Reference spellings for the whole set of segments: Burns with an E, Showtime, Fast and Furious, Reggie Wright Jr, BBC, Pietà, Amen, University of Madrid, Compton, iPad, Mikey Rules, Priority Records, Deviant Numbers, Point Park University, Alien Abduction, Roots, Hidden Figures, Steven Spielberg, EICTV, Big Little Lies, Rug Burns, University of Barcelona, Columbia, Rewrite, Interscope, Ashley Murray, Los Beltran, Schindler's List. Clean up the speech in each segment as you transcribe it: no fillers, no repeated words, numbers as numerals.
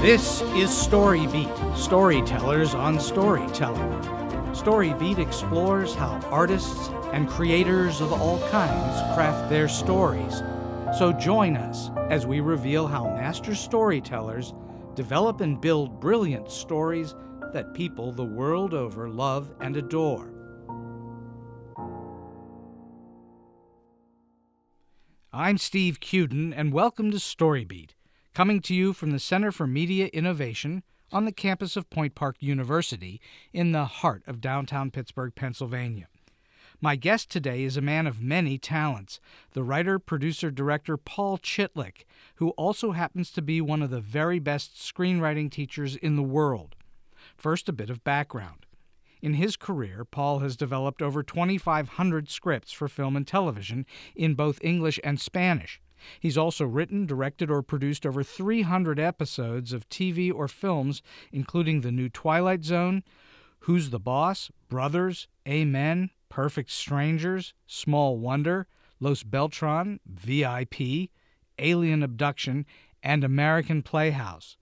This is StoryBeat, Storytellers on Storytelling. StoryBeat explores how artists and creators of all kinds craft their stories. So join us as we reveal how master storytellers develop and build brilliant stories that people the world over love and adore. I'm Steve Cuden, and welcome to StoryBeat, coming to you from the Center for Media Innovation on the campus of Point Park University in the heart of downtown Pittsburgh, Pennsylvania. My guest today is a man of many talents, the writer, producer, director Paul Chitlik, who also happens to be one of the very best screenwriting teachers in the world. First, a bit of background. In his career, Paul has developed over 2,500 scripts for film and television in both English and Spanish. He's also written, directed, or produced over 300 episodes of TV or films, including The New Twilight Zone, Who's the Boss, Brothers, Amen, Perfect Strangers, Small Wonder, Los Beltran, VIP, Alien Abduction, and American Playhouse.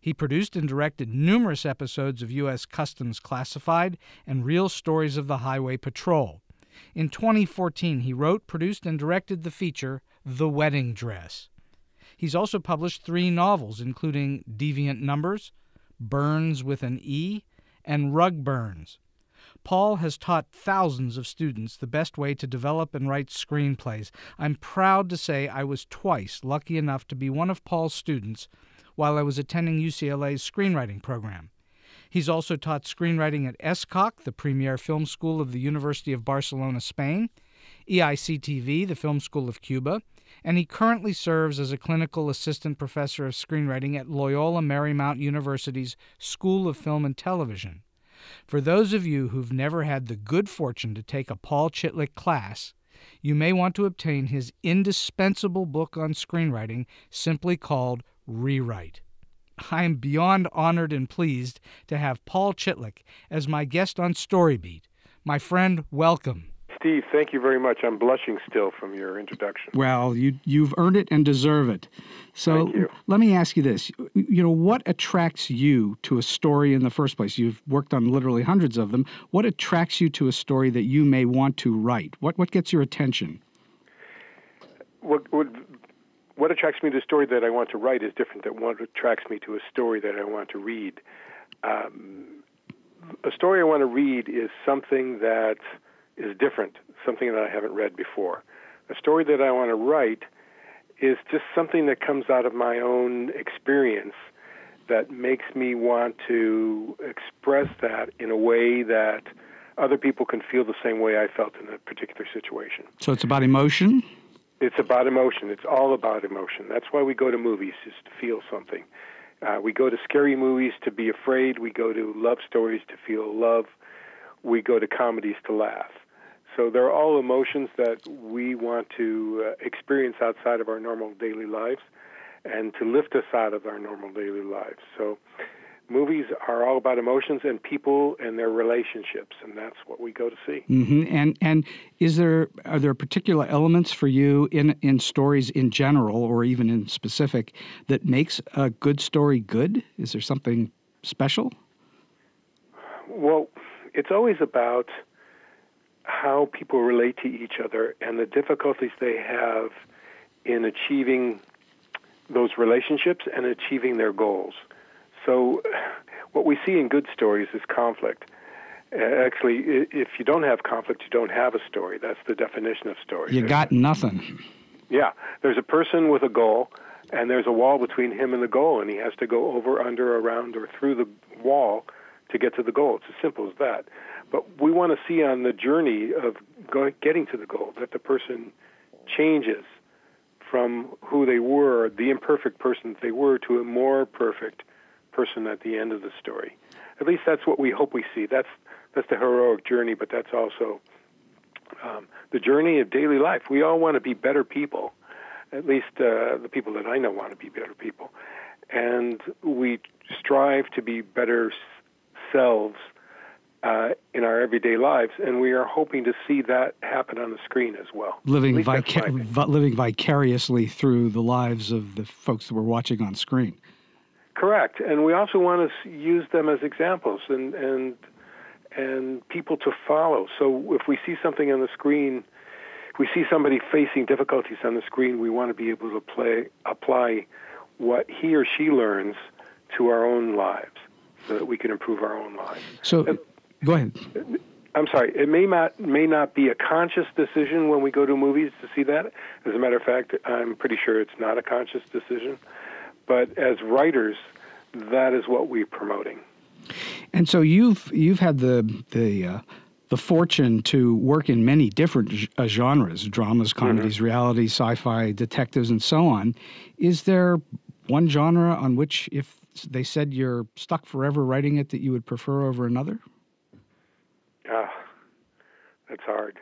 He produced and directed numerous episodes of U.S. Customs Classified and Real Stories of the Highway Patrol. In 2014, he wrote, produced, and directed the feature The Wedding Dress. He's also published 3 novels, including Deviant Numbers, Burns with an E, and Rug Burns. Paul has taught thousands of students the best way to develop and write screenplays. I'm proud to say I was twice lucky enough to be one of Paul's students while I was attending UCLA's screenwriting program. He's also taught screenwriting at ESCAC, the premier film school of the University of Barcelona, Spain, EICTV, the Film School of Cuba, and he currently serves as a clinical assistant professor of screenwriting at Loyola Marymount University's School of Film and Television. For those of you who've never had the good fortune to take a Paul Chitlik class, you may want to obtain his indispensable book on screenwriting, simply called Rewrite. I am beyond honored and pleased to have Paul Chitlik as my guest on StoryBeat. My friend, welcome. Steve, thank you very much. I'm blushing still from your introduction. Well, you've earned it and deserve it. So let me ask you this. You know, what attracts you to a story in the first place? You've worked on literally hundreds of them. What attracts you to a story that you may want to write? What gets your attention? What attracts me to a story that I want to write is different than what attracts me to a story that I want to read. A story I want to read is something that is different, something that I haven't read before. A story that I want to write is just something that comes out of my own experience that makes me want to express that in a way that other people can feel the same way I felt in a particular situation. So it's about emotion? It's about emotion. It's all about emotion. That's why we go to movies, is to feel something. We go to scary movies to be afraid. We go to love stories to feel love. We go to comedies to laugh. So they're all emotions that we want to experience outside of our normal daily lives and to lift us out of our normal daily lives. So movies are all about emotions and people and their relationships, and that's what we go to see. Mm-hmm. And are there particular elements for you in stories in general or even in specific that makes a good story good? Is there something special? Well, it's always about how people relate to each other and the difficulties they have in achieving those relationships and achieving their goals. So what we see in good stories is conflict. Actually, if you don't have conflict, you don't have a story. That's the definition of story. You got nothing. Yeah. There's a person with a goal, and there's a wall between him and the goal, and he has to go over, under, around, or through the wall to get to the goal. It's as simple as that. But we want to see on the journey of getting to the goal that the person changes from who they were, the imperfect person that they were, to a more perfect person at the end of the story. At least that's what we hope we see. That's the heroic journey, but that's also the journey of daily life. We all want to be better people. At least the people that I know want to be better people. And we strive to be better selves in our everyday lives, and we are hoping to see that happen on the screen as well. Living vicariously through the lives of the folks that we're watching on screen. Correct. And we also want to use them as examples and people to follow. So if we see something on the screen, we see somebody facing difficulties on the screen, we want to be able to apply what he or she learns to our own lives so that we can improve our own lives. So, go ahead. I'm sorry. It may not be a conscious decision when we go to movies to see that. As a matter of fact, I'm pretty sure it's not a conscious decision. But as writers, that is what we're promoting. And so you've had the fortune to work in many different genres: dramas, comedies, reality, sci-fi, detectives, and so on. Is there one genre on which, if they said you're stuck forever writing it, that you would prefer over another? That's hard,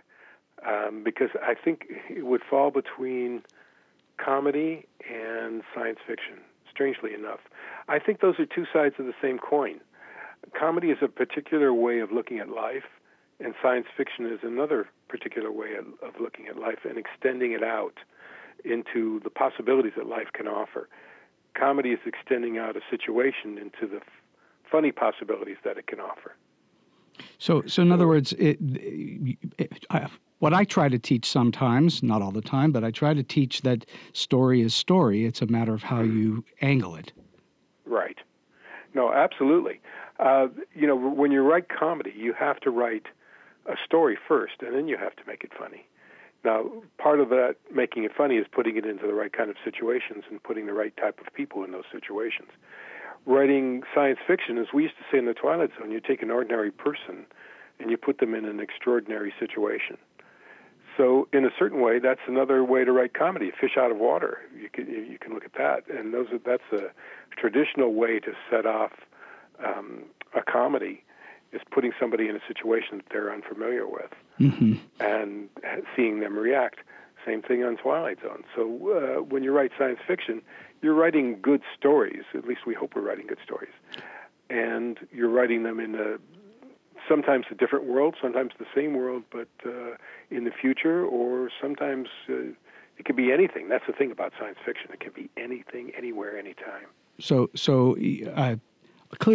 because I think it would fall between comedy and science fiction, strangely enough. I think those are two sides of the same coin. Comedy is a particular way of looking at life, and science fiction is another particular way of looking at life and extending it out into the possibilities that life can offer. Comedy is extending out a situation into the funny possibilities that it can offer. So in other words, what I try to teach sometimes, not all the time, but I try to teach that story is story. It's a matter of how you angle it. Right. No, absolutely. When you write comedy, you have to write a story first, and then you have to make it funny. Now, part of that making it funny is putting it into the right kind of situations and putting the right type of people in those situations. Writing science fiction, as we used to say in The Twilight Zone, you take an ordinary person and you put them in an extraordinary situation. So in a certain way, that's another way to write comedy, fish out of water. You can look at that. And that's a traditional way to set off a comedy, is putting somebody in a situation that they're unfamiliar with and seeing them react. Same thing on Twilight Zone. So when you write science fiction, you're writing good stories. At least we hope we're writing good stories. And you're writing them in sometimes a different world, sometimes the same world, but in the future, or sometimes it could be anything. That's the thing about science fiction. It can be anything, anywhere, anytime. So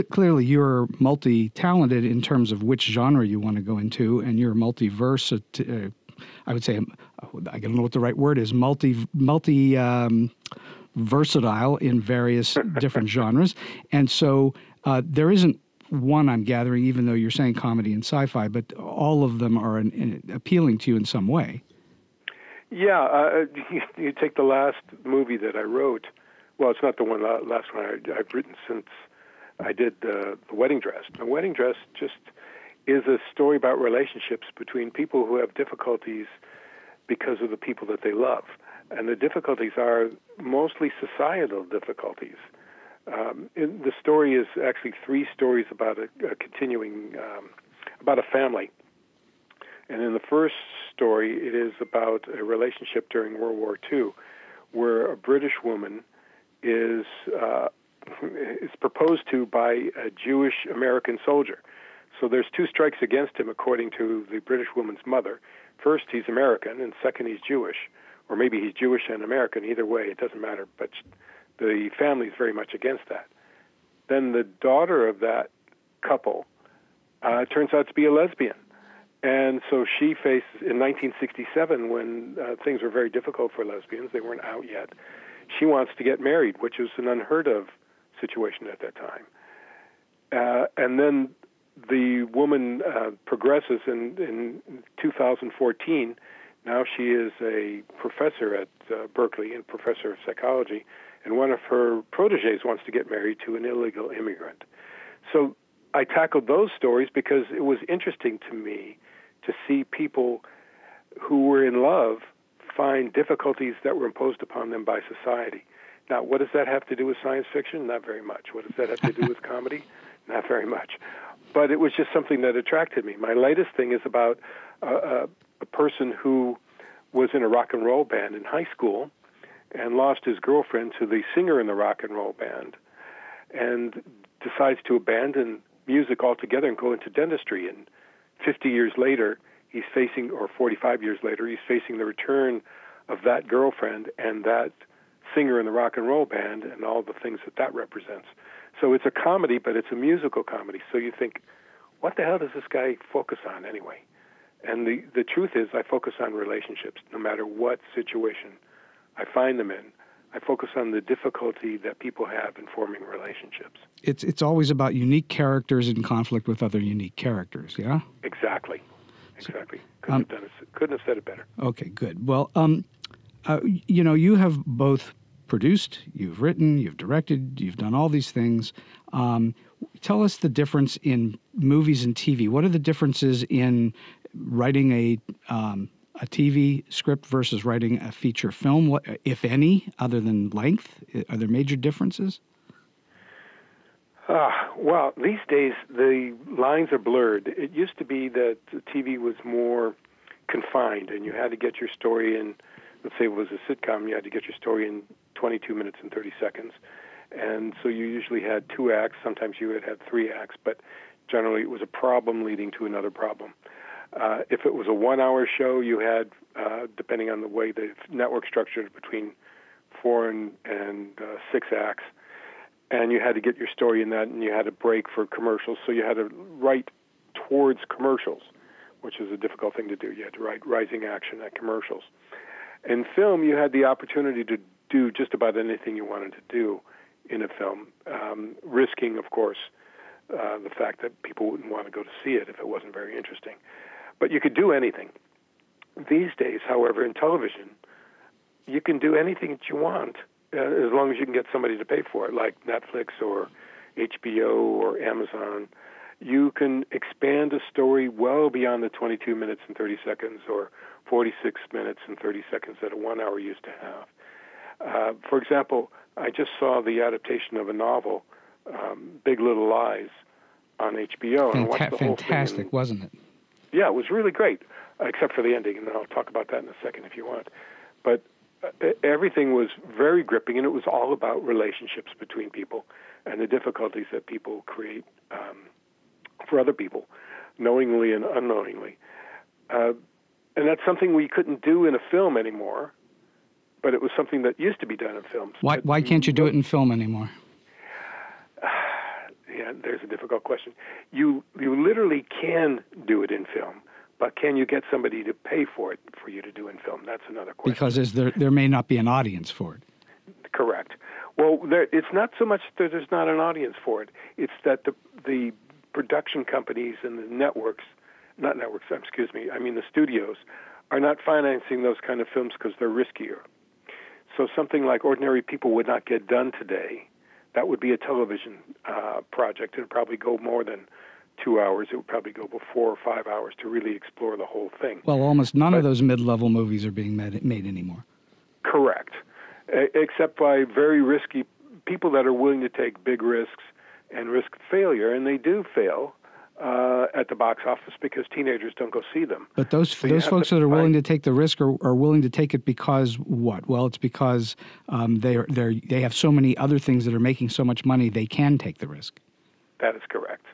clearly you're multi-talented in terms of which genre you want to go into, and you're multiverse. I would say, I don't know what the right word is, versatile in various different genres. And so there isn't one, I'm gathering, even though you're saying comedy and sci-fi, but all of them are appealing to you in some way. Yeah. You take the last movie that I wrote. Well, it's not the one last one I've written since I did The Wedding Dress. The Wedding Dress just is a story about relationships between people who have difficulties because of the people that they love. And the difficulties are mostly societal difficulties. The story is actually three stories about about a family. And in the first story, it is about a relationship during World War II, where a British woman is proposed to by a Jewish American soldier. So there's two strikes against him, according to the British woman's mother. First, he's American, and second, he's Jewish. Or maybe he's Jewish and American. Either way, it doesn't matter. But the family's very much against that. Then the daughter of that couple turns out to be a lesbian. And so she faces, in 1967, when things were very difficult for lesbians, they weren't out yet, she wants to get married, which is an unheard of situation at that time. And then the woman progresses, and in 2014, now she is a professor at Berkeley and professor of psychology, and one of her protégés wants to get married to an illegal immigrant. So I tackled those stories because it was interesting to me to see people who were in love find difficulties that were imposed upon them by society. Now, what does that have to do with science fiction? Not very much. What does that have to do with comedy? Not very much. But it was just something that attracted me. My latest thing is about a person who was in a rock and roll band in high school and lost his girlfriend to the singer in the rock and roll band and decides to abandon music altogether and go into dentistry. And 50 years later, he's facing, or 45 years later, he's facing the return of that girlfriend and that singer in the rock and roll band and all the things that that represents. So it's a comedy, but it's a musical comedy. So you think, what the hell does this guy focus on anyway? And the truth is, I focus on relationships, no matter what situation I find them in. I focus on the difficulty that people have in forming relationships. It's always about unique characters in conflict with other unique characters, yeah? Exactly. Exactly. Couldn't have said it better. Okay, good. Well, you know, you have both produced, you've written, you've directed, you've done all these things. Tell us the difference in movies and TV. What are the differences in writing a TV script versus writing a feature film, what, if any, other than length? Are there major differences? Well, these days the lines are blurred. It used to be that TV was more confined, and you had to get your story in, let's say it was a sitcom, you had to get your story in 22 minutes and 30 seconds. And so you usually had 2 acts. Sometimes you would have 3 acts, but generally it was a problem leading to another problem. If it was a 1-hour show, you had, depending on the way the network structured, between 4 and 6 acts. And you had to get your story in that, and you had a break for commercials. So you had to write towards commercials, which is a difficult thing to do. You had to write rising action at commercials. In film, you had the opportunity to do just about anything you wanted to do in a film, risking, of course, the fact that people wouldn't want to go to see it if it wasn't very interesting. But you could do anything. These days, however, in television, you can do anything that you want, as long as you can get somebody to pay for it, like Netflix or HBO or Amazon. You can expand a story well beyond the 22 minutes and 30 seconds or 46 minutes and 30 seconds that a 1-hour used to have. For example, I just saw the adaptation of a novel, Big Little Lies, on HBO. And I watched the whole thing. Fantastic, wasn't it? Yeah, it was really great, except for the ending, and then I'll talk about that in a second if you want. But everything was very gripping, and it was all about relationships between people and the difficulties that people create for other people, knowingly and unknowingly. And that's something we couldn't do in a film anymore, but it was something that used to be done in films. Why can't you do it in film anymore? Yeah, there's a difficult question. You literally can do it in film, but can you get somebody to pay for it for you to do in film? That's another question. Because there may not be an audience for it. Correct. Well, it's not so much that there's not an audience for it. It's that the production companies and the networks, the studios, are not financing those kind of films because they're riskier. So something like Ordinary People would not get done today. That would be a television project. It would probably go more than 2 hours. It would probably go 4 or 5 hours to really explore the whole thing. Well, almost none of those mid-level movies are being made anymore. Correct. Except by very risky people that are willing to take big risks and risk failure, and they do fail at the box office because teenagers don't go see them. But those folks that are willing to take the risk are willing to take it because what? Well, it's because they have so many other things that are making so much money they can take the risk. That is correct.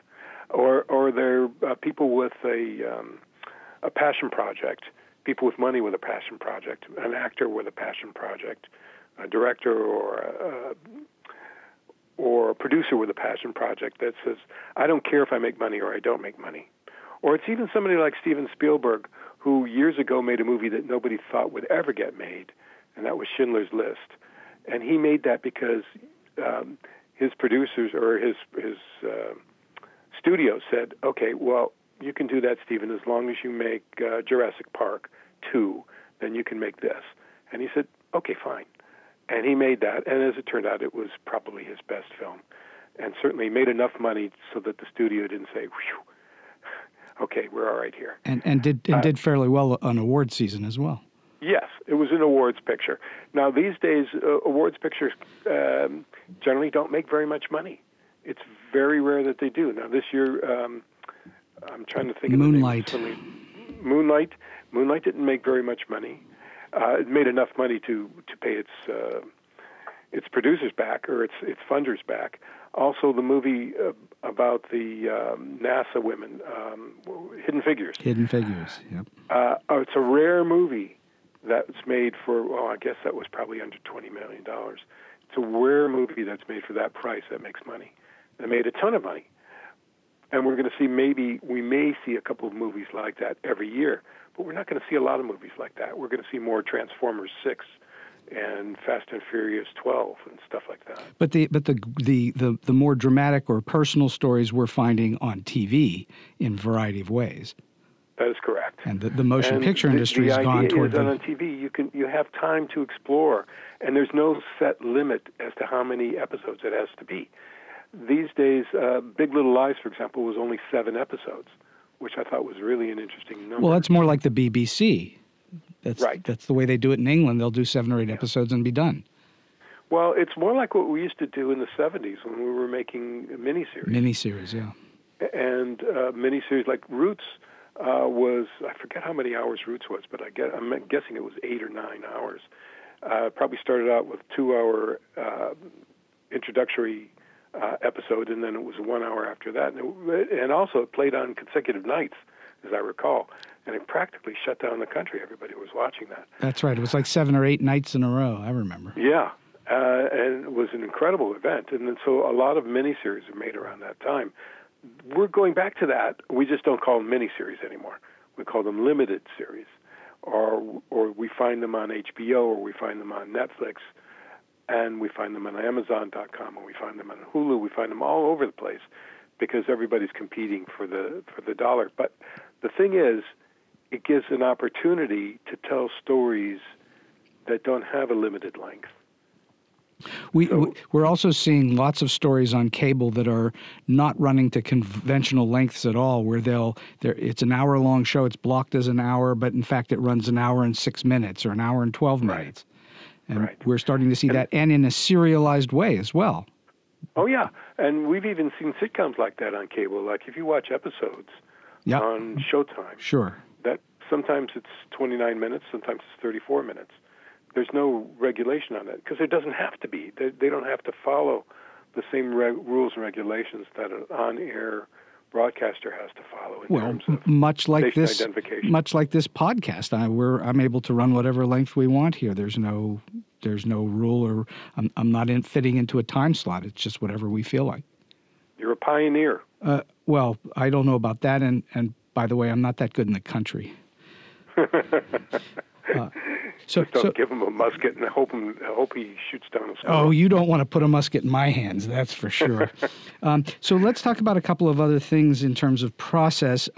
Or they're people with a passion project, people with money with a passion project, an actor with a passion project, a director or a producer with a passion project that says, I don't care if I make money or I don't make money. Or it's even somebody like Steven Spielberg, who years ago made a movie that nobody thought would ever get made, and that was Schindler's List. And he made that because his producers or his studio said, okay, well, you can do that, Steven, as long as you make Jurassic Park 2, then you can make this. And he said, okay, fine. And he made that, and as it turned out, it was probably his best film, and certainly made enough money so that the studio didn't say, whew, okay, we're all right here. And did fairly well on award season as well. Yes, it was an awards picture. Now, these days, awards pictures generally don't make very much money. It's very rare that they do. Now, this year, I'm trying to think of Moonlight. Moonlight didn't make very much money. It made enough money to pay its producers back or its funders back. Also, the movie about the NASA women, Hidden Figures. Hidden Figures, yep. It's a rare movie that's made for, well, I guess that was probably under $20 million. It's a rare movie that's made for that price that makes money. that made a ton of money. And we're going to see we may see a couple of movies like that every year, but we're not going to see a lot of movies like that. We're going to see more Transformers 6 and Fast and Furious 12 and stuff like that. But the more dramatic or personal stories we're finding on TV in a variety of ways. That is correct. And the motion picture industry has gone toward that. On TV, you have time to explore, and there's no set limit as to how many episodes it has to be. These days, Big Little Lies, for example, was only 7 episodes, which I thought was really an interesting number. Well, that's more like the BBC. That's the way they do it in England. They'll do 7 or 8 episodes and be done. Well, it's more like what we used to do in the 70s when we were making miniseries. Miniseries, yeah. And miniseries like Roots was, I forget how many hours Roots was, but I'm guessing it was 8 or 9 hours. Probably started out with 2-hour introductory episode, and then it was 1 hour after that. And also it played on consecutive nights, as I recall. And it practically shut down the country. Everybody was watching that. That's right. It was like 7 or 8 nights in a row, I remember. Yeah. And it was an incredible event. And then so a lot of miniseries were made around that time. We're going back to that. We just don't call them miniseries anymore. We call them limited series. Or we find them on HBO, or we find them on Netflix, and we find them on Amazon.com, and we find them on Hulu. We find them all over the place because everybody's competing for the dollar. But the thing is, it gives an opportunity to tell stories that don't have a limited length. We're also seeing lots of stories on cable that are not running to conventional lengths at all, where it's an hour-long show. It's blocked as an hour, but in fact it runs an hour and 6 minutes or an hour and 12 minutes. And we're starting to see that, and in a serialized way as well. Oh, yeah. And we've even seen sitcoms like that on cable. Like if you watch episodes on Showtime, that sometimes it's 29 minutes, sometimes it's 34 minutes. There's no regulation on it because there doesn't have to be. They don't have to follow the same rules and regulations that an on-air broadcaster has to follow in terms of identification. Much like this podcast, I'm able to run whatever length we want here. There's no rule, or I'm not fitting into a time slot. It's just whatever we feel like. You're a pioneer. Well, I don't know about that, and by the way, I'm not that good in the country. Just don't give him a musket and hope he shoots down a squirrel. Oh, you don't want to put a musket in my hands, that's for sure. So let's talk about a couple of other things in terms of process.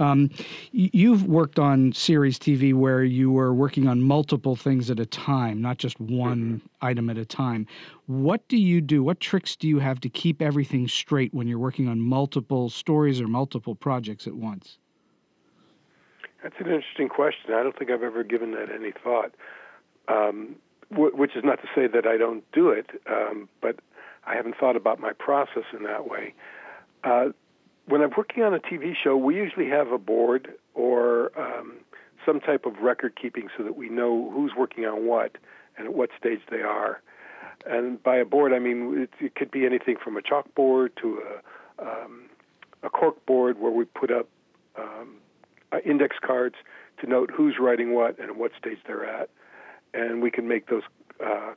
You've worked on series TV where you were working on multiple things at a time, not just one item at a time. What do you do? What tricks do you have to keep everything straight when you're working on multiple stories or multiple projects at once? That's an interesting question. I don't think I've ever given that any thought, which is not to say that I don't do it, but I haven't thought about my process in that way. When I'm working on a TV show, we usually have a board or some type of record keeping so that we know who's working on what and at what stage they are. And by a board, I mean it could be anything from a chalkboard to a cork board where we put up index cards to note who's writing what and at what stage they're at. And we can make those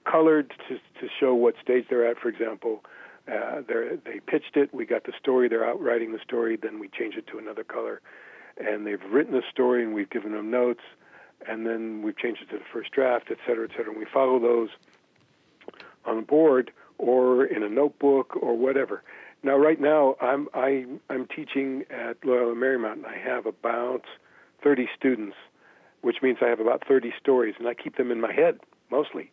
colored to show what stage they're at. For example, they pitched it, we got the story, they're out writing the story, then we change it to another color. And they've written the story and we've given them notes, and then we've changed it to the first draft, et cetera, and we follow those on a board or in a notebook or whatever. Now, right now, I'm teaching at Loyola Marymount, and I have about 30 students, which means I have about 30 stories, and I keep them in my head, mostly.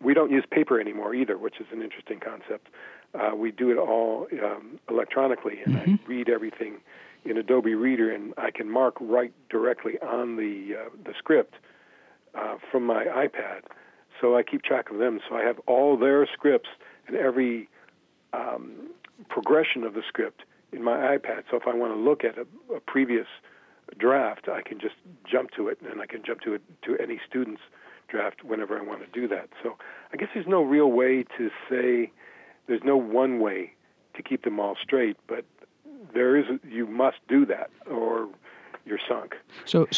We don't use paper anymore either, which is an interesting concept. We do it all electronically, and I read everything in Adobe Reader, and I can mark right directly on the script from my iPad. So I keep track of them. So I have all their scripts and every progression of the script in my iPad. So if I want to look at a previous draft, I can just jump to it, and I can jump to it to any student's draft whenever I want to do that. So I guess there's no real way to say, there's no one way to keep them all straight, but you must do that, or you're sunk. So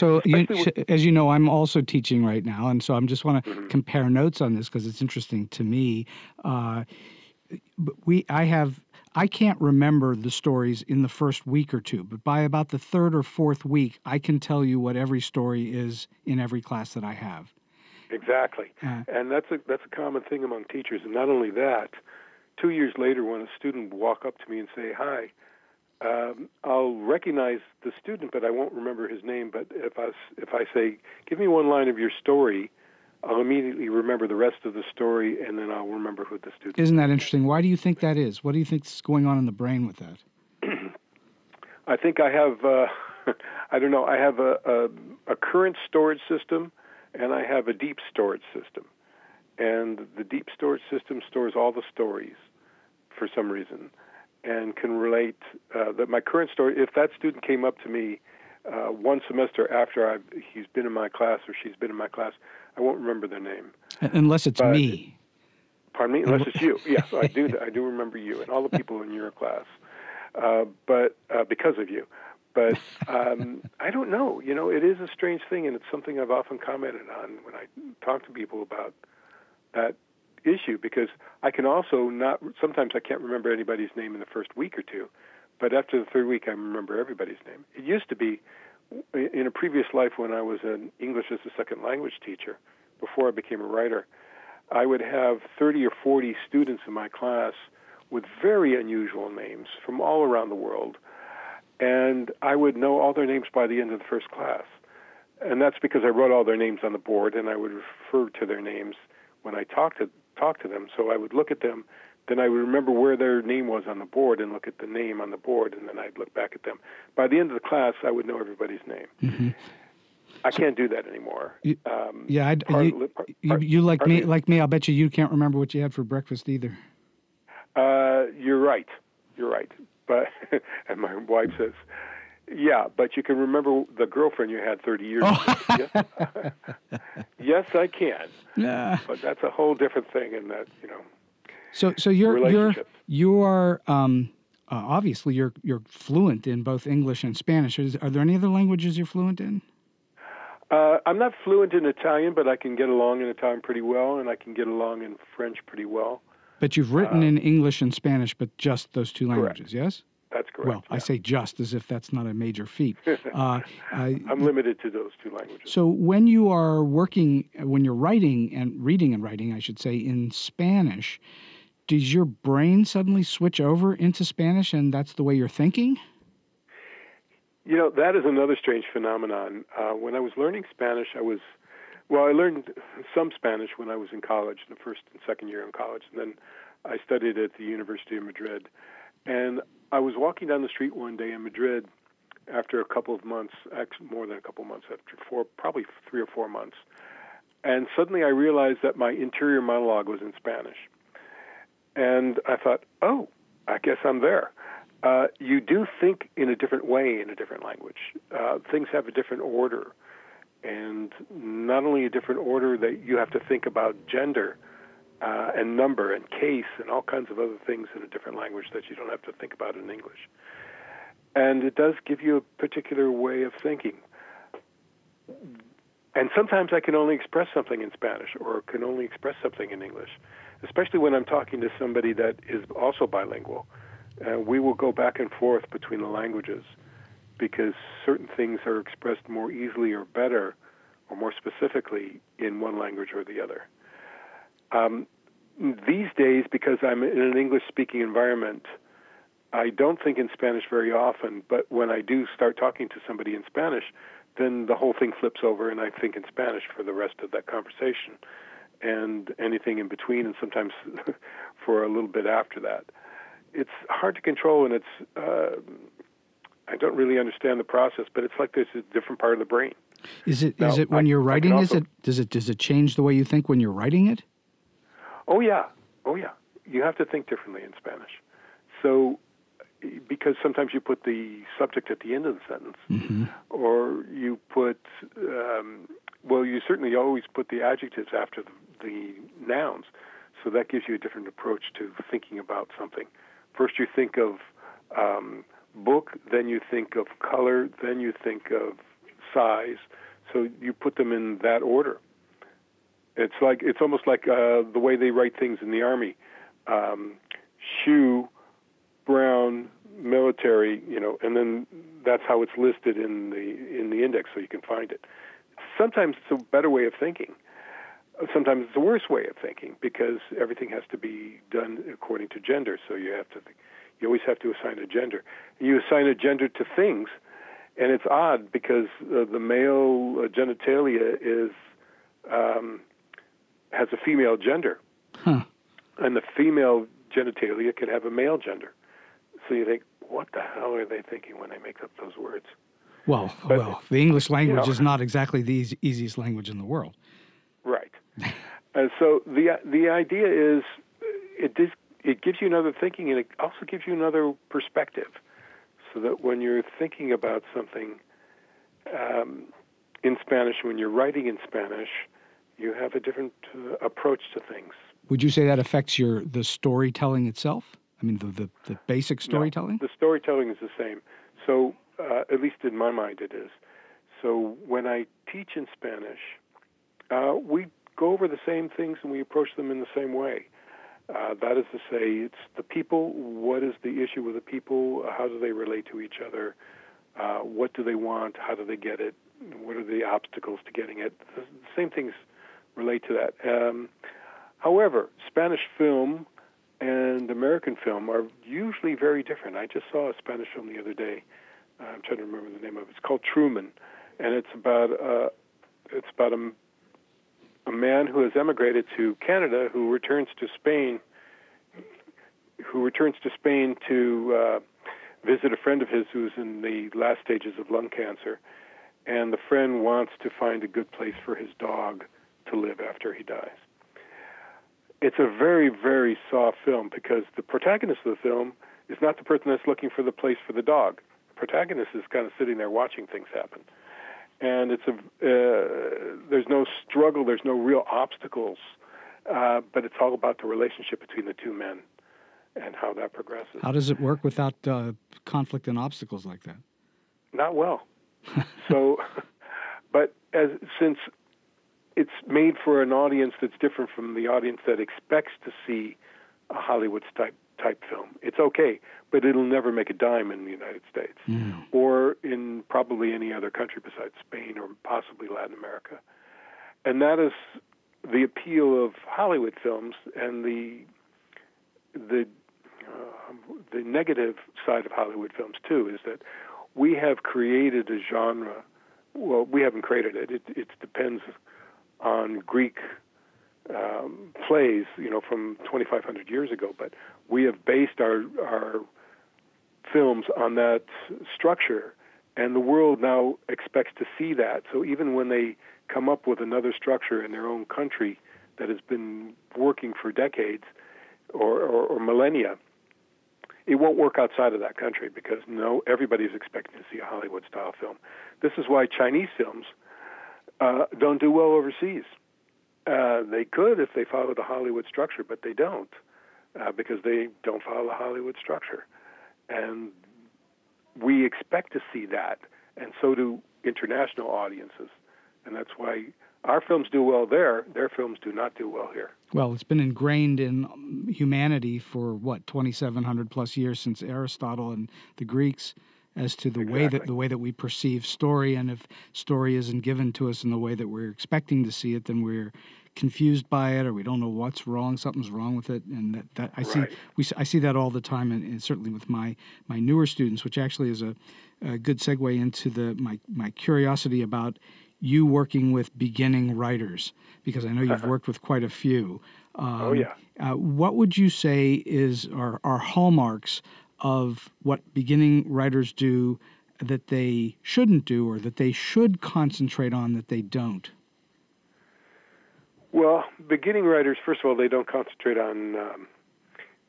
as you know, I'm also teaching right now, and so I just want to compare notes on this because it's interesting to me. I can't remember the stories in the first week or two, but by about the third or fourth week, I can tell you what every story is in every class that I have. Exactly. And that's a common thing among teachers. And not only that, 2 years later when a student will walk up to me and say, hi, I'll recognize the student, but I won't remember his name. But if I say, give me one line of your story, I'll immediately remember the rest of the story, and then I'll remember who the student is. Isn't that interesting? Why do you think that is? What do you think is going on in the brain with that? I think I have, I don't know, I have a current storage system, and I have a deep storage system. And the deep storage system stores all the stories for some reason and can relate that my current story, if that student came up to me one semester after he's been in my class or she's been in my class, I won't remember their name. Unless it's me. Pardon me? Unless it's you. Yes, yeah, I do remember you and all the people in your class, but because of you. But I don't know. You know, it is a strange thing, and it's something I've often commented on when I talk to people about that issue, because I can also sometimes I can't remember anybody's name in the first week or two, but after the third week I remember everybody's name. It used to be, in a previous life when I was an English as a second language teacher, before I became a writer, I would have 30 or 40 students in my class with very unusual names from all around the world, and I would know all their names by the end of the first class. And that's because I wrote all their names on the board, and I would refer to their names when I talked to them. So I would look at them, then I would remember where their name was on the board and look at the name on the board, and then I'd look back at them. By the end of the class, I would know everybody's name. Mm-hmm. I can't do that anymore. Like me, I'll bet you can't remember what you had for breakfast either. You're right. But and my wife says, yeah, but you can remember the girlfriend you had 30 years ago. Yes, I can. Nah. But that's a whole different thing, and that, you know. So you are obviously you're fluent in both English and Spanish. Are there any other languages you're fluent in? I'm not fluent in Italian, but I can get along in Italian pretty well, and I can get along in French pretty well. But you've written in English and Spanish, but just those two languages, correct. Yes? That's correct. Well, yeah. I say just as if that's not a major feat. I'm limited to those two languages. So when you are writing and reading, in Spanish, does your brain suddenly switch over into Spanish and that's the way you're thinking? You know, that is another strange phenomenon. When I was learning Spanish, I learned some Spanish when I was in college, in the first and second year in college, and then I studied at the University of Madrid. And I was walking down the street one day in Madrid after a couple of months, actually more than a couple of months, probably 3 or 4 months, and suddenly I realized that my interior monologue was in Spanish. And I thought, oh, I guess I'm there. You do think in a different way in a different language. Things have a different order, and not only a different order that you have to think about gender, and number and case and all kinds of other things in a different language that you don't have to think about in English. And it does give you a particular way of thinking. And sometimes I can only express something in Spanish or can only express something in English, especially when I'm talking to somebody that is also bilingual. We will go back and forth between the languages because certain things are expressed more easily or better or more specifically in one language or the other. These days, because I'm in an English-speaking environment, I don't think in Spanish very often, but when I do start talking to somebody in Spanish, then the whole thing flips over and I think in Spanish for the rest of that conversation and anything in between and sometimes for a little bit after that. It's hard to control, and I don't really understand the process, but it's like there's a different part of the brain. Does it change the way you think when you're writing it? Oh, yeah. You have to think differently in Spanish. So, because sometimes you put the subject at the end of the sentence, mm-hmm. or you put, you certainly always put the adjectives after the nouns, so that gives you a different approach to thinking about something. First you think of book, then you think of color, then you think of size, so you put them in that order. It's almost like the way they write things in the Army. shoe, brown, military, you know, and then that's how it's listed in the index, so you can find it. Sometimes it's a better way of thinking. Sometimes it's a worse way of thinking, because everything has to be done according to gender. So you have to think, you always have to assign a gender. You assign a gender to things, and it's odd because the male genitalia is has a female gender, and the female genitalia could have a male gender. So you think, what the hell are they thinking when they make up those words? Well, but, well, the English language is not exactly the easiest language in the world. Right. And so the idea is it gives you another thinking, and it also gives you another perspective, so that when you're thinking about something in Spanish, when you're writing in Spanish, you have a different approach to things. Would you say that affects the storytelling itself? I mean, the basic storytelling? No, the storytelling is the same. So, at least in my mind, it is. So when I teach in Spanish, we go over the same things and we approach them in the same way. That is to say, it's the people. What is the issue with the people? How do they relate to each other? What do they want? How do they get it? What are the obstacles to getting it? The same things relate to that. However, Spanish film and American film are usually very different. I just saw a Spanish film the other day. I'm trying to remember the name of it. It's called Truman, and it's about a man who has emigrated to Canada, who returns to Spain to visit a friend of his who's in the last stages of lung cancer, and the friend wants to find a good place for his dog to live after he dies. It's a very, very soft film, because the protagonist of the film is not the person that's looking for the place for the dog. The protagonist is kind of sitting there watching things happen. And it's there's no struggle, there's no real obstacles, but it's all about the relationship between the two men and how that progresses. How does it work without conflict and obstacles like that? Not well. So, but since it's made for an audience that's different from the audience that expects to see a Hollywood type film, it's okay, but it'll never make a dime in the United States or in probably any other country besides Spain or possibly Latin America. And that is the appeal of Hollywood films, and the negative side of Hollywood films too is that we have created a genre. Well, we haven't created it. It depends on Greek plays, you know, from 2,500 years ago, but we have based our films on that structure, and the world now expects to see that. So even when they come up with another structure in their own country that has been working for decades or millennia, it won't work outside of that country, because everybody's expecting to see a Hollywood-style film. This is why Chinese films don't do well overseas. They could if they followed the Hollywood structure, but they don't, because they don't follow the Hollywood structure. And we expect to see that, and so do international audiences. And that's why our films do well there. Their films do not do well here. Well, it's been ingrained in humanity for, 2,700-plus years since Aristotle and the Greeks, as to the way that we perceive story. And if story isn't given to us in the way that we're expecting to see it, then we're confused by it, or we don't know what's wrong. Something's wrong with it, and I see that all the time, and certainly with my newer students, which actually is a good segue into my curiosity about you working with beginning writers, because I know you've worked with quite a few. What would you say are hallmarks of what beginning writers do that they shouldn't do, or that they should concentrate on that they don't? Well, beginning writers, first of all, they don't concentrate on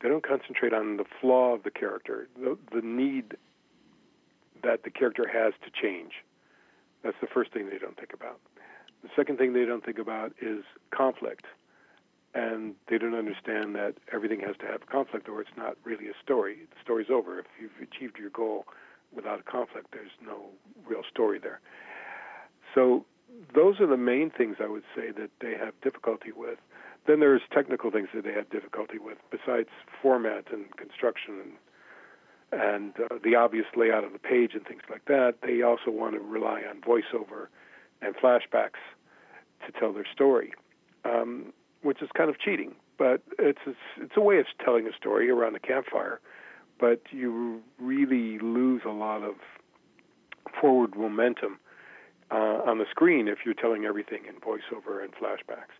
the flaw of the character, the need that the character has to change. That's the first thing they don't think about. The second thing they don't think about is conflict, and they don't understand that everything has to have conflict, or it's not really a story. The story's over. If you've achieved your goal without a conflict, there's no real story there. So those are the main things I would say that they have difficulty with. Then there's technical things that they had difficulty with, besides format and construction and the obvious layout of the page and things like that. They also want to rely on voiceover and flashbacks to tell their story, which is kind of cheating. But it's a way of telling a story around a campfire, but you really lose a lot of forward momentum on the screen if you're telling everything in voiceover and flashbacks.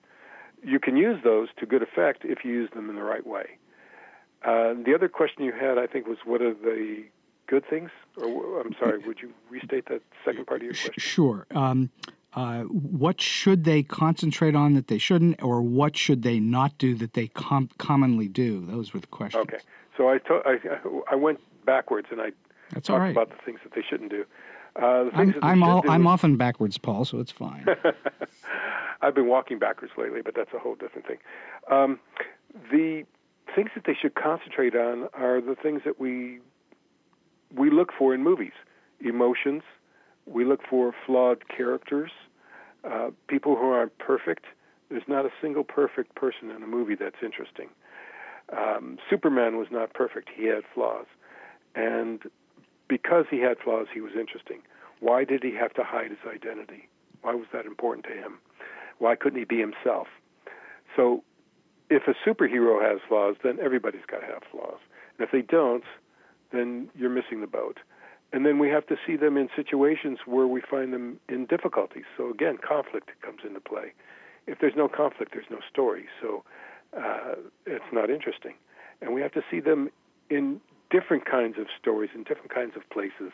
You can use those to good effect if you use them in the right way. The other question you had, I think, was what are the good things? Or, I'm sorry, would you restate that second part of your question? Sure. What should they concentrate on that they shouldn't, or what should they not do that they commonly do? Those were the questions. Okay. So I went backwards, and I That's talked all right. about the things that they shouldn't do. I'm often backwards, Paul, so it's fine. I've been walking backwards lately, but that's a whole different thing. The things that they should concentrate on are the things that we look for in movies: emotions. We look for flawed characters, people who aren't perfect. There's not a single perfect person in a movie that's interesting. Superman was not perfect. He had flaws. And because he had flaws, he was interesting. Why did he have to hide his identity? Why was that important to him? Why couldn't he be himself? So if a superhero has flaws, then everybody's got to have flaws. And if they don't, then you're missing the boat. And then we have to see them in situations where we find them in difficulties. So again, conflict comes into play. If there's no conflict, there's no story. So it's not interesting. And we have to see them in different kinds of stories, in different kinds of places,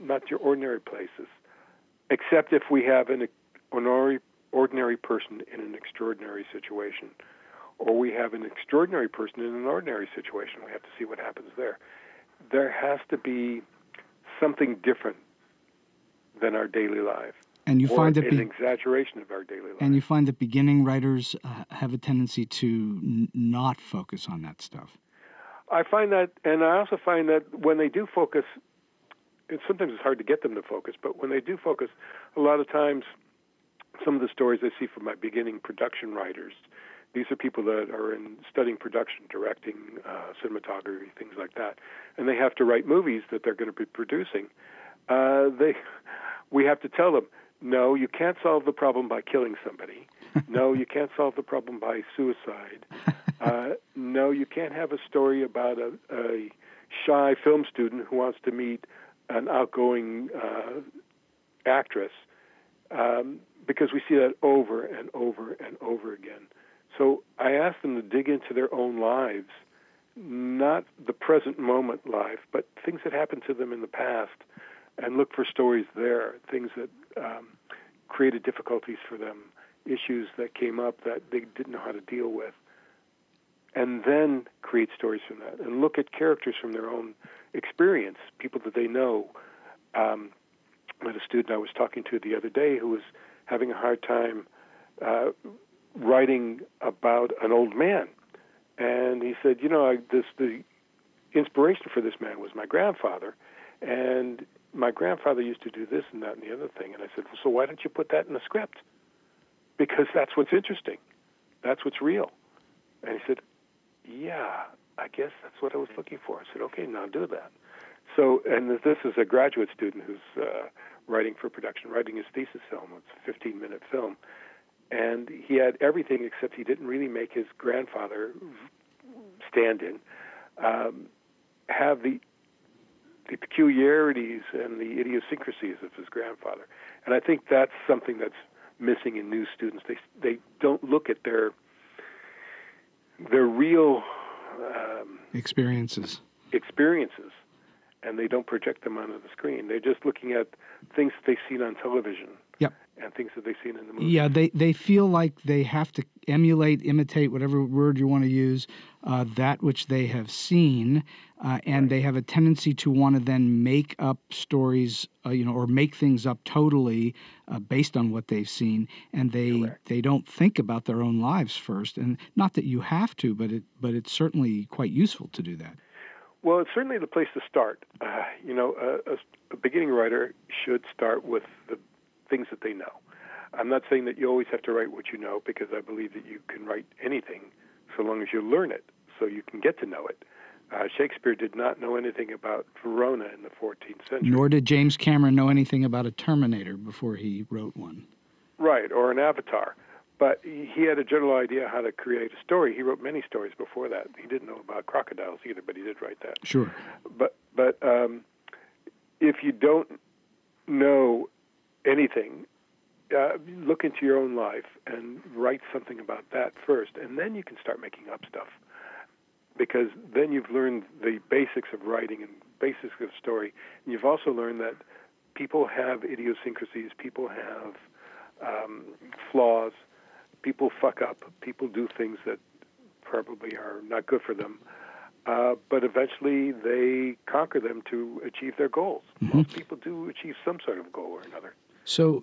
not your ordinary places, except if we have an ordinary person in an extraordinary situation, or we have an extraordinary person in an ordinary situation. We have to see what happens there. There has to be something different than our daily life, and you find that an exaggeration of our daily life. And you find that beginning writers have a tendency to not focus on that stuff. I find that, and I also find that when they do focus, sometimes it's hard to get them to focus, but when they do focus, a lot of times some of the stories I see from my beginning production writers, these are people that are studying production, directing, cinematography, things like that. And they have to write movies that they're going to be producing. We have to tell them, no, you can't solve the problem by killing somebody. No, you can't solve the problem by suicide. No, you can't have a story about a shy film student who wants to meet an outgoing actress, because we see that over and over and over again. So I ask them to dig into their own lives, not the present moment life, but things that happened to them in the past, and look for stories there, things that created difficulties for them, issues that came up that they didn't know how to deal with, and then create stories from that, and look at characters from their own experience, people that they know. I had a student I was talking to the other day who was having a hard time writing about an old man, and he said, the inspiration for this man was my grandfather, and my grandfather used to do this and that and the other thing. And I said, well, so why don't you put that in the script? Because that's what's interesting, that's what's real. And he said, yeah, I guess that's what I was looking for. I said, okay, now do that. So, and this is a graduate student who's writing for production, writing his thesis film. It's a 15-minute film. And he had everything except he didn't really make his grandfather stand-in have the peculiarities and the idiosyncrasies of his grandfather. And I think that's something that's missing in new students. They don't look at their real experiences, and they don't project them onto the screen. They're just looking at things that they've seen on television. Yep. And things that they've seen in the movie. Yeah, they feel like they have to emulate, imitate, whatever word you want to use, that which they have seen, and right. They have a tendency to want to then make up stories, or make things up totally based on what they've seen, and they don't think about their own lives first. And not that you have to, but it's certainly quite useful to do that. Well, it's certainly the place to start. A beginning writer should start with the things that they know. I'm not saying that you always have to write what you know, because I believe that you can write anything so long as you learn it, so you can get to know it. Shakespeare did not know anything about Verona in the 14th century. Nor did James Cameron know anything about a Terminator before he wrote one. Right, or an Avatar. But he had a general idea how to create a story. He wrote many stories before that. He didn't know about crocodiles either, but he did write that. Sure. But if you don't know anything, look into your own life and write something about that first, and then you can start making up stuff, because then you've learned the basics of writing and basics of story, and you've also learned that people have idiosyncrasies, people have flaws, people fuck up, people do things that probably are not good for them, but eventually they conquer them to achieve their goals. Mm-hmm. Most people do achieve some sort of goal or another. So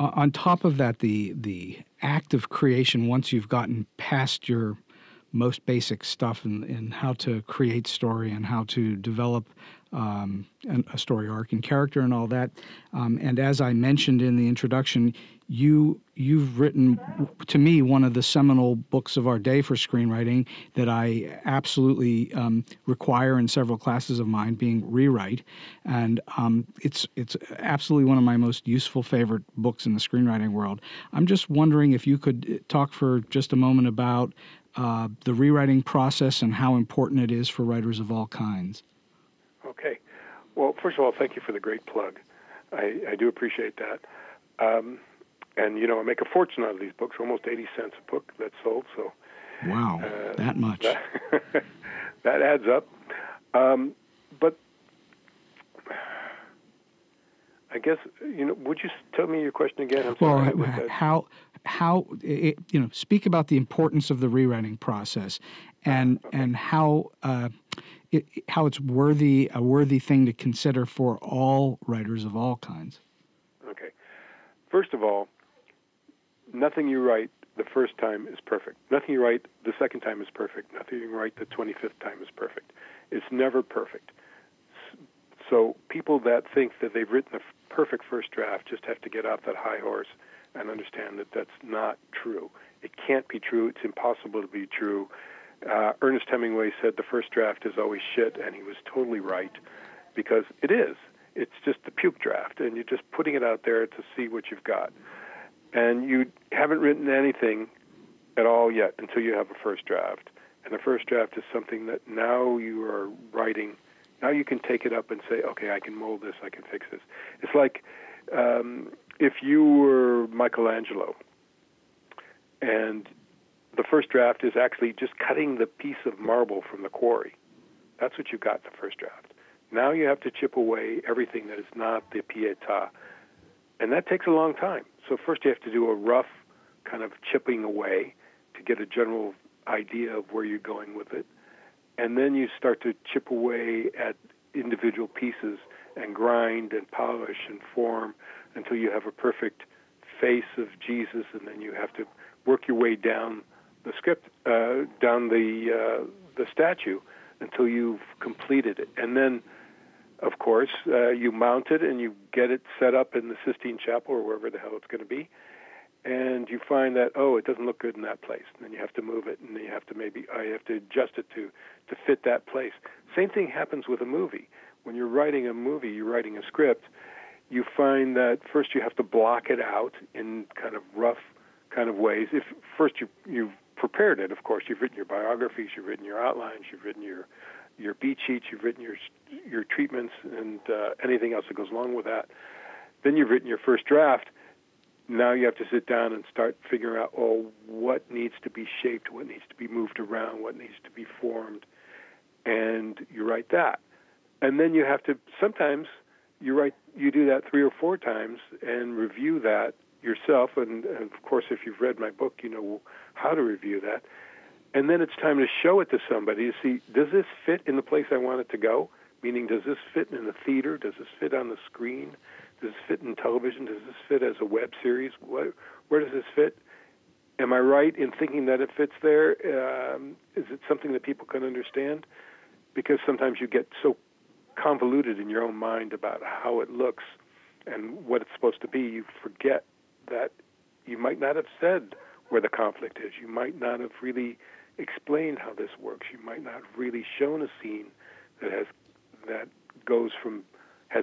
on top of that, the act of creation, once you've gotten past your most basic stuff in how to create story and how to develop a story arc and character and all that, and as I mentioned in the introduction, you've written, to me, one of the seminal books of our day for screenwriting that I absolutely require in several classes of mine, being Rewrite, and it's absolutely one of my most useful favorite books in the screenwriting world. I'm just wondering if you could talk for just a moment about the rewriting process and how important it is for writers of all kinds. Okay. Well, first of all, thank you for the great plug. I do appreciate that. And, I make a fortune out of these books, almost 80 cents a book that's sold. So, wow, that much. That adds up. But I guess, would you tell me your question again? I'm sorry. Well, how speak about the importance of the rewriting process, and okay, and how it's a worthy thing to consider for all writers of all kinds. Okay, first of all, nothing you write the first time is perfect. Nothing you write the second time is perfect. Nothing you write the 25th time is perfect. It's never perfect. So people that think that they've written a perfect first draft just have to get off that high horse and understand that that's not true. It can't be true. It's impossible to be true. Ernest Hemingway said the first draft is always shit, and he was totally right, because it is. It's just the puke draft, and you're just putting it out there to see what you've got. And you haven't written anything at all yet until you have a first draft. And the first draft is something that now you are writing. Now you can take it up and say, okay, I can mold this, I can fix this. It's like if you were Michelangelo and the first draft is actually just cutting the piece of marble from the quarry. That's what you got, the first draft. Now you have to chip away everything that is not the Pietà. And that takes a long time. So first you have to do a rough kind of chipping away to get a general idea of where you're going with it. And then you start to chip away at individual pieces and grind and polish and form until you have a perfect face of Jesus, and then you have to work your way down the script, down the statue, until you've completed it. And then, of course, you mount it and you get it set up in the Sistine Chapel or wherever the hell it's going to be, and you find that, oh, it doesn't look good in that place. And then you have to move it, and then you have to adjust it to fit that place. Same thing happens with a movie. When you're writing a movie, you're writing a script, you find that first you have to block it out in kind of rough kind of ways. If first you've prepared it, of course, you've written your biographies, you've written your outlines, you've written your beat sheets, you've written your treatments and anything else that goes along with that. Then you've written your first draft. Now you have to sit down and start figuring out, oh, what needs to be shaped, what needs to be moved around, what needs to be formed, and you write that. And then you have to, sometimes you do that 3 or 4 times and review that yourself. And of course, if you've read my book, you know how to review that. And then it's time to show it to somebody to see, does this fit in the place I want it to go? Meaning, does this fit in the theater? Does this fit on the screen? Does this fit in television? Does this fit as a web series? Where does this fit? Am I right in thinking that it fits there? Is it something that people can understand? Because sometimes you get so convoluted in your own mind about how it looks and what it's supposed to be, you forget that You might not have said where the conflict is. You might not have really explained how this works. You might not have really shown a scene that has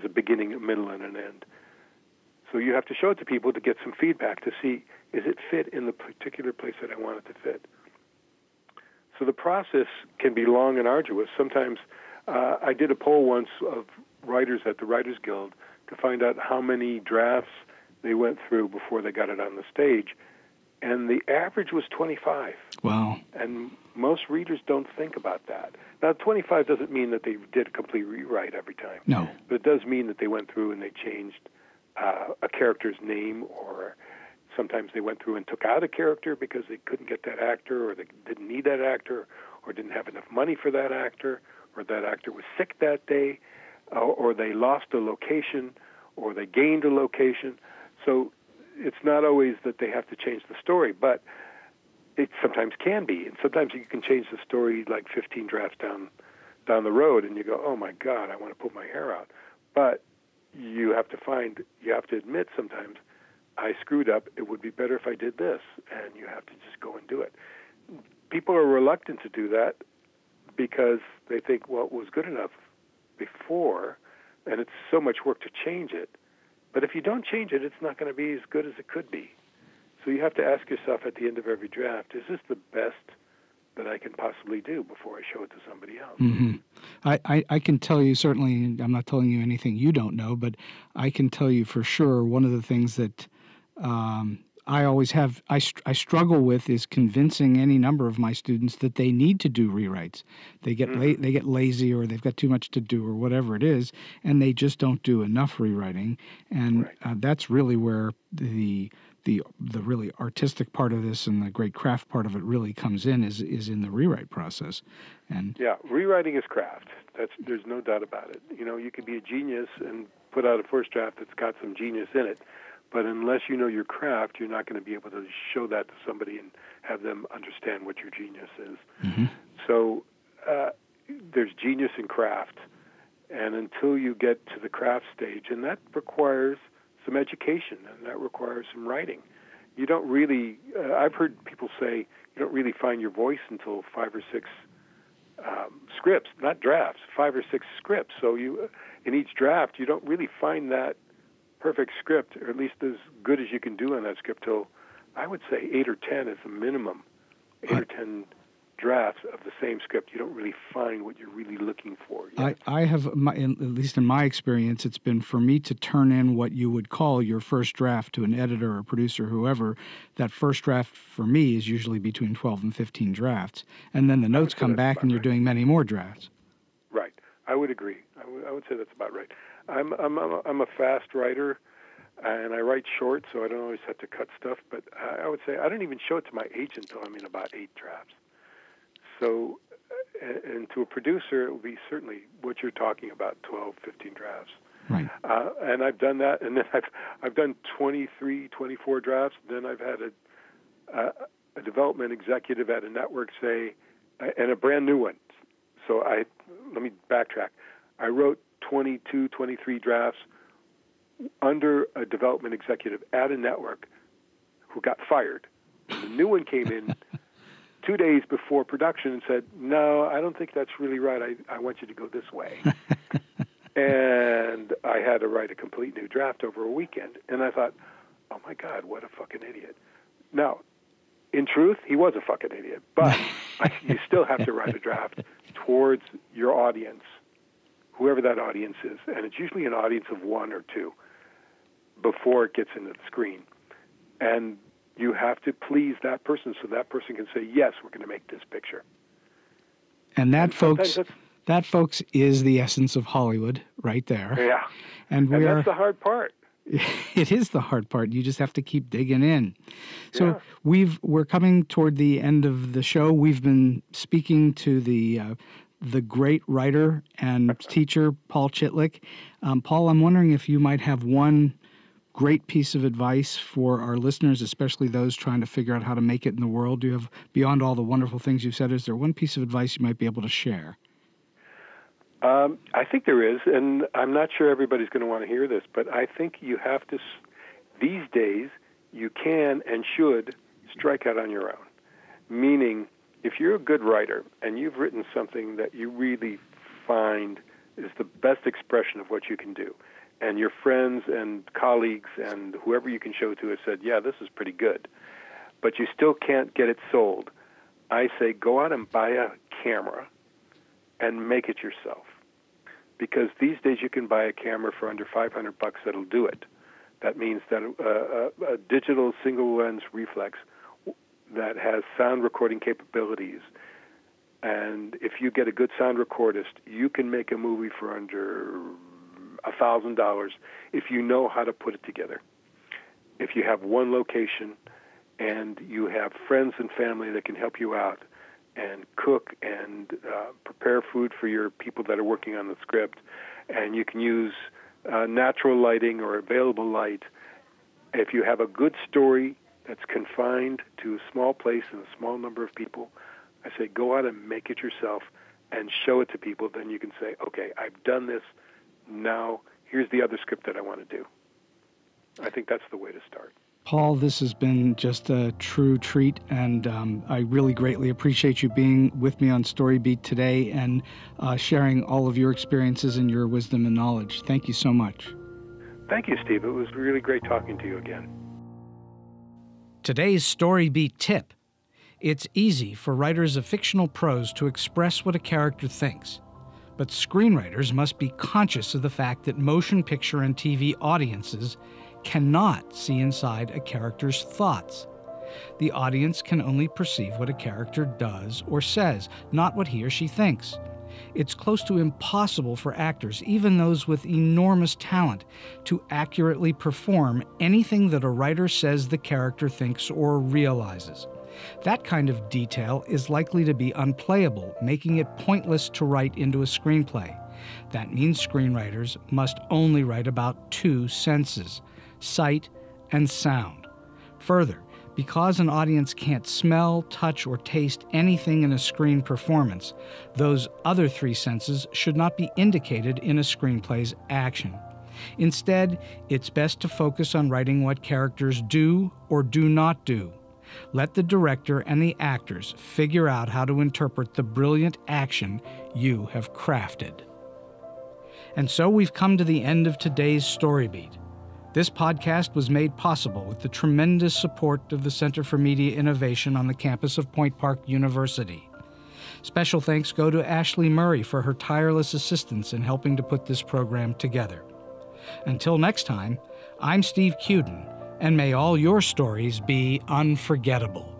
a beginning, a middle, and an end. So you have to show it to people to get some feedback to see, is it fit in the particular place that I want it to fit? So the process can be long and arduous. Sometimes I did a poll once of writers at the Writers Guild to find out how many drafts they went through before they got it on the stage, and the average was 25. Wow. And most readers don't think about that. Now, 25 doesn't mean that they did a complete rewrite every time. No. But it does mean that they went through and they changed a character's name, or sometimes they went through and took out a character because they couldn't get that actor, or they didn't need that actor, or didn't have enough money for that actor, or that actor was sick that day, or they lost a location, or they gained a location. So it's not always that they have to change the story, but it sometimes can be. And sometimes you can change the story like 15 drafts down the road, and you go, oh, my God, I want to put my hair out. But you have to admit sometimes, I screwed up. It would be better if I did this, and you have to just go and do it. People are reluctant to do that because they think, well, it was good enough before, and it's so much work to change it. But if you don't change it, it's not going to be as good as it could be. So you have to ask yourself at the end of every draft, is this the best that I can possibly do before I show it to somebody else? Mm-hmm. I can tell you certainly, I'm not telling you anything you don't know, but I can tell you for sure one of the things that I always have, I struggle with is convincing any number of my students that they need to do rewrites. They get they get lazy, or they've got too much to do, or whatever it is, and they just don't do enough rewriting. And that's really where the really artistic part of this and the great craft part of it really comes in, is in the rewrite process. And yeah, rewriting is craft. There's no doubt about it. You know, you could be a genius and put out a first draft that's got some genius in it, but unless you know your craft, you're not going to be able to show that to somebody and have them understand what your genius is. Mm-hmm. So there's genius and craft, and until you get to the craft stage, and that requires some education, and that requires some writing. You don't really, I've heard people say, you don't really find your voice until 5 or 6 scripts, not drafts, 5 or 6 scripts. So you, in each draft, you don't really find that perfect script, or at least as good as you can do on that script, till I would say 8 or 10 is the minimum, 8 or 10 drafts of the same script. You don't really find what you're really looking for. I have, at least in my experience, it's been for me to turn in what you would call your first draft to an editor or producer, whoever. That first draft for me is usually between 12 and 15 drafts. And then the notes come back and you're doing many more drafts. Right. I would agree. I would say that's about right. I'm a fast writer, and I write short, so I don't always have to cut stuff. But I would say I don't even show it to my agent until I'm in about 8 drafts. So, and to a producer, it will be certainly what you're talking about, 12, 15 drafts. Right. And I've done that, and then I've done 23, 24 drafts. Then I've had a development executive at a network say, and a brand new one. So let me backtrack. I wrote 22, 23 drafts under a development executive at a network who got fired. The new one came in 2 days before production and said, no, I don't think that's really right. I want you to go this way. And I had to write a complete new draft over a weekend. And I thought, oh, my God, what a fucking idiot. Now, in truth, he was a fucking idiot. But you still have to write a draft towards your audience, whoever that audience is. And it's usually an audience of 1 or 2 before it gets into the screen. And you have to please that person so that person can say, yes, we're going to make this picture. And that, folks, is the essence of Hollywood right there. Yeah. And that's the hard part. It is the hard part. You just have to keep digging in. So yeah. We're coming toward the end of the show. We've been speaking to the great writer and teacher, Paul Chitlik. Paul, I'm wondering if you might have one great piece of advice for our listeners, especially those trying to figure out how to make it in the world. Do you have, beyond all the wonderful things you've said, is there one piece of advice you might be able to share? I think there is, and I'm not sure everybody's going to want to hear this, but I think you have to, these days, you can and should strike out on your own. Meaning, if you're a good writer and you've written something that you really find is the best expression of what you can do, and your friends and colleagues and whoever you can show to have said, yeah, this is pretty good, but you still can't get it sold, I say go out and buy a camera and make it yourself. Because these days you can buy a camera for under $500 that'll do it. That means that a digital single lens reflex that has sound recording capabilities. And if you get a good sound recordist, you can make a movie for under $1,000 if you know how to put it together. If you have one location and you have friends and family that can help you out and cook and prepare food for your people that are working on the script, and you can use natural lighting or available light. If you have a good story that's confined to a small place and a small number of people, I say go out and make it yourself and show it to people. Then you can say, okay, I've done this. Now here's the other script that I want to do. I think that's the way to start. Paul, this has been just a true treat, and I really greatly appreciate you being with me on StoryBeat today and sharing all of your experiences and your wisdom and knowledge. Thank you so much. Thank you, Steve. It was really great talking to you again. Today's StoryBeat tip. It's easy for writers of fictional prose to express what a character thinks, but screenwriters must be conscious of the fact that motion picture and TV audiences cannot see inside a character's thoughts. The audience can only perceive what a character does or says, not what he or she thinks. It's close to impossible for actors, even those with enormous talent, to accurately perform anything that a writer says the character thinks or realizes. That kind of detail is likely to be unplayable, making it pointless to write into a screenplay. That means screenwriters must only write about two senses: sight and sound. Further, because an audience can't smell, touch, or taste anything in a screen performance, those other three senses should not be indicated in a screenplay's action. Instead, it's best to focus on writing what characters do or do not do. Let the director and the actors figure out how to interpret the brilliant action you have crafted. And so we've come to the end of today's StoryBeat. This podcast was made possible with the tremendous support of the Center for Media Innovation on the campus of Point Park University. Special thanks go to Ashley Murray for her tireless assistance in helping to put this program together. Until next time, I'm Steve Cuden, and may all your stories be unforgettable.